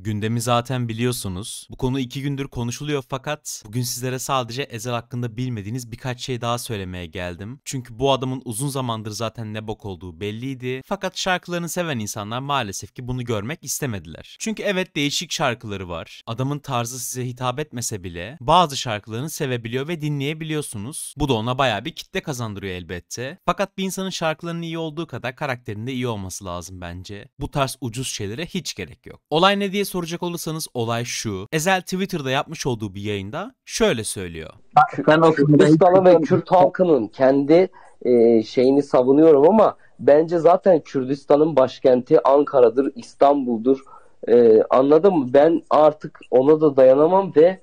Gündemi zaten biliyorsunuz. Bu konu 2 gündür konuşuluyor fakat bugün sizlere sadece Ezhel hakkında bilmediğiniz birkaç şey daha söylemeye geldim. Çünkü bu adamın uzun zamandır zaten ne bok olduğu belliydi. Fakat şarkılarını seven insanlar maalesef ki bunu görmek istemediler. Çünkü evet, değişik şarkıları var. Adamın tarzı size hitap etmese bile bazı şarkılarını sevebiliyor ve dinleyebiliyorsunuz. Bu da ona bayağı bir kitle kazandırıyor elbette. Fakat bir insanın şarkılarının iyi olduğu kadar karakterinde iyi olması lazım bence. Bu tarz ucuz şeylere hiç gerek yok. Olay ne diye soracak olursanız olay şu. Ezhel Twitter'da yapmış olduğu bir yayında şöyle söylüyor. Ben Kürdistan'ın ve Kürt halkının kendi şeyini savunuyorum ama bence zaten Kürdistan'ın başkenti Ankara'dır, İstanbul'dur. Anladın mı? Ben artık ona da dayanamam ve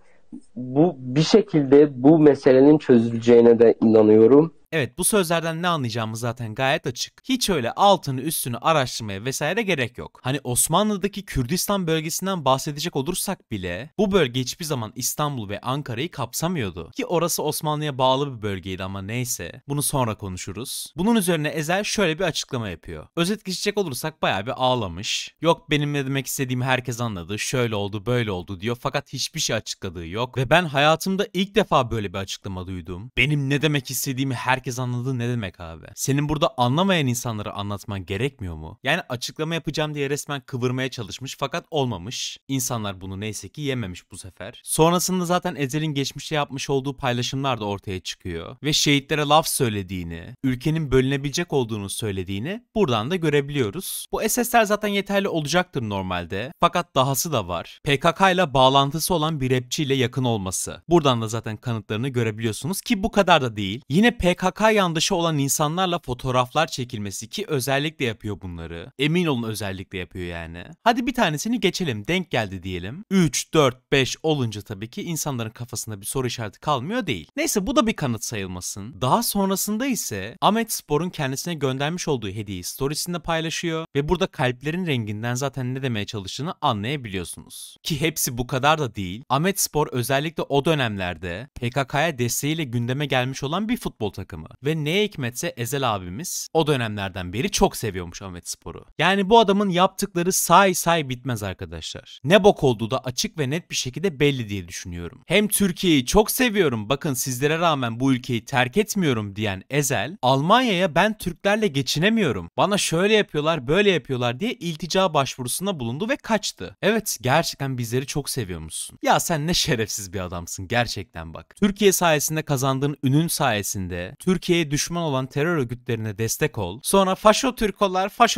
bu bir şekilde bu meselenin çözüleceğine de inanıyorum. Evet, bu sözlerden ne anlayacağımız zaten gayet açık. Hiç öyle altını üstünü araştırmaya vesaire gerek yok. Hani Osmanlı'daki Kürdistan bölgesinden bahsedecek olursak bile bu bölge hiçbir zaman İstanbul ve Ankara'yı kapsamıyordu. Ki orası Osmanlı'ya bağlı bir bölgeydi ama neyse. Bunu sonra konuşuruz. Bunun üzerine Ezhel şöyle bir açıklama yapıyor. Özet geçecek olursak bayağı bir ağlamış. Yok benim ne demek istediğimi herkes anladı. Şöyle oldu böyle oldu diyor fakat hiçbir şey açıkladığı yok. Ve ben hayatımda ilk defa böyle bir açıklama duydum. Benim ne demek istediğimi herkes anladı ne demek abi? Senin burada anlamayan insanlara anlatman gerekmiyor mu? Yani açıklama yapacağım diye resmen kıvırmaya çalışmış fakat olmamış. İnsanlar bunu neyse ki yememiş bu sefer. Sonrasında zaten Ezhel'in geçmişte yapmış olduğu paylaşımlar da ortaya çıkıyor. Ve şehitlere laf söylediğini, ülkenin bölünebilecek olduğunu söylediğini buradan da görebiliyoruz. Bu SS'ler zaten yeterli olacaktır normalde. Fakat dahası da var. PKK ile bağlantısı olan bir rapçiyle yakın olması. Buradan da zaten kanıtlarını görebiliyorsunuz ki bu kadar da değil. Yine PKK yandaşı olan insanlarla fotoğraflar çekilmesi ki özellikle yapıyor bunları. Emin olun özellikle yapıyor yani. Hadi bir tanesini geçelim, denk geldi diyelim. 3, 4, 5 olunca tabii ki insanların kafasında bir soru işareti kalmıyor değil. Neyse bu da bir kanıt sayılmasın. Daha sonrasında ise Ahmet Spor'un kendisine göndermiş olduğu hediyeyi storiesinde paylaşıyor ve burada kalplerin renginden zaten ne demeye çalıştığını anlayabiliyorsunuz. Ki hepsi bu kadar da değil. Ahmet Spor özellikle o dönemlerde PKK'ya desteğiyle gündeme gelmiş olan bir futbol takımı. Ve neye hikmetse Ezhel abimiz o dönemlerden beri çok seviyormuş Ahmet Spor'u. Yani bu adamın yaptıkları say bitmez arkadaşlar. Ne bok olduğu da açık ve net bir şekilde belli diye düşünüyorum. Hem Türkiye'yi çok seviyorum, bakın sizlere rağmen bu ülkeyi terk etmiyorum diyen Ezhel, Almanya'ya ben Türklerle geçinemiyorum, bana şöyle yapıyorlar böyle yapıyorlar diye iltica başvurusuna bulundu ve kaçtı. Evet, gerçekten bizleri çok seviyormuşsun. Ya sen ne şerefsiz bir adamsın gerçekten bak. Türkiye sayesinde kazandığın ünün sayesinde Türkiye'ye düşman olan terör örgütlerine destek ol. Sonra faşo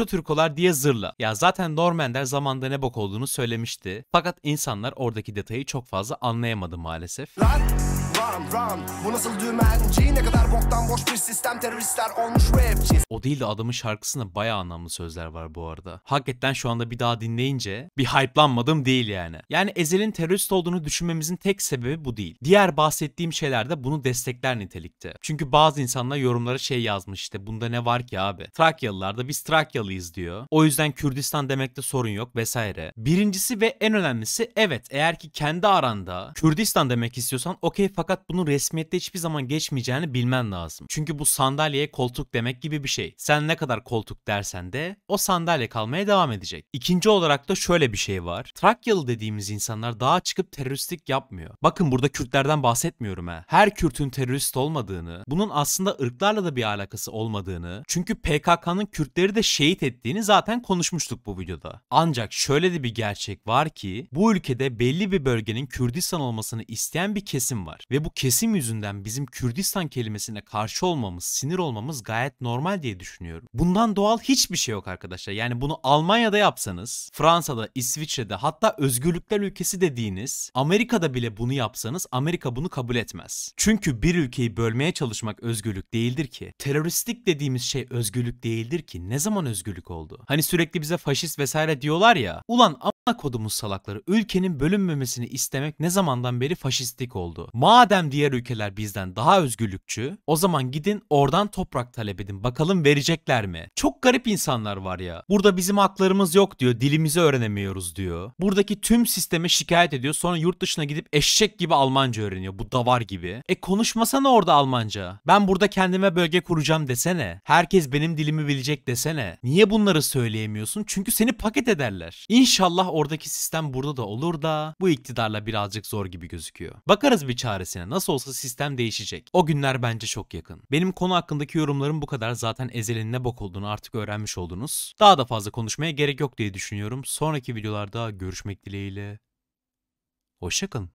Türkolar diye zırla. Ya zaten Normanler zamanda ne bok olduğunu söylemişti. Fakat insanlar oradaki detayı çok fazla anlayamadı maalesef. Bu nasıl dümenci, ne kadar boktan boş bir sistem, teröristler olmuş rapçi. O değil de adamın şarkısında bayağı anlamlı sözler var bu arada. Hakikaten şu anda bir daha dinleyince bir hype'lanmadım değil yani. Yani Ezhel'in terörist olduğunu düşünmemizin tek sebebi bu değil. Diğer bahsettiğim şeyler de bunu destekler nitelikte. Çünkü bazı insanlar yorumlara şey yazmış, işte bunda ne var ki abi? Trakyalılar da biz Trakyalıyız diyor. O yüzden Kürdistan demekte sorun yok vesaire. Birincisi ve en önemlisi, evet eğer ki kendi aranda Kürdistan demek istiyorsan okey, fakat bunun resmiyette hiçbir zaman geçmeyeceğini bilmen lazım. Çünkü bu sandalyeye koltuk demek gibi bir şey. Sen ne kadar koltuk dersen de o sandalye kalmaya devam edecek. İkinci olarak da şöyle bir şey var. Trakyalı dediğimiz insanlar dağa çıkıp teröristlik yapmıyor. Bakın burada Kürtlerden bahsetmiyorum ha. Her Kürt'ün terörist olmadığını, bunun aslında ırklarla da bir alakası olmadığını, çünkü PKK'nın Kürtleri de şehit ettiğini zaten konuşmuştuk bu videoda. Ancak şöyle de bir gerçek var ki bu ülkede belli bir bölgenin Kürdistan olmasını isteyen bir kesim var. Ve bu kesim yüzünden bizim Kürdistan kelimesine karşı olmamız, sinir olmamız gayet normal diye düşünüyorum. Bundan doğal hiçbir şey yok arkadaşlar. Yani bunu Almanya'da yapsanız, Fransa'da, İsviçre'de, hatta özgürlükler ülkesi dediğiniz Amerika'da bile bunu yapsanız Amerika bunu kabul etmez. Çünkü bir ülkeyi bölmeye çalışmak özgürlük değildir ki. Teröristlik dediğimiz şey özgürlük değildir ki. Ne zaman özgürlük oldu? Hani sürekli bize faşist vesaire diyorlar ya. Ulan amına kodumuz salakları, ülkenin bölünmemesini istemek ne zamandan beri faşistlik oldu? Madem madem diğer ülkeler bizden daha özgürlükçü, o zaman gidin oradan toprak talep edin. Bakalım verecekler mi? Çok garip insanlar var ya. Burada bizim haklarımız yok diyor. Dilimizi öğrenemiyoruz diyor. Buradaki tüm sisteme şikayet ediyor. Sonra yurt dışına gidip eşek gibi Almanca öğreniyor. Bu davar gibi. E konuşmasana orada Almanca. Ben burada kendime bölge kuracağım desene. Herkes benim dilimi bilecek desene. Niye bunları söyleyemiyorsun? Çünkü seni paket ederler. İnşallah oradaki sistem burada da olur da bu iktidarla birazcık zor gibi gözüküyor. Bakarız bir çaresine. Nasıl olsa sistem değişecek. O günler bence çok yakın. Benim konu hakkındaki yorumlarım bu kadar. Zaten Ezhel'in ne bok olduğunu artık öğrenmiş oldunuz. Daha da fazla konuşmaya gerek yok diye düşünüyorum. Sonraki videolarda görüşmek dileğiyle. Hoşçakalın.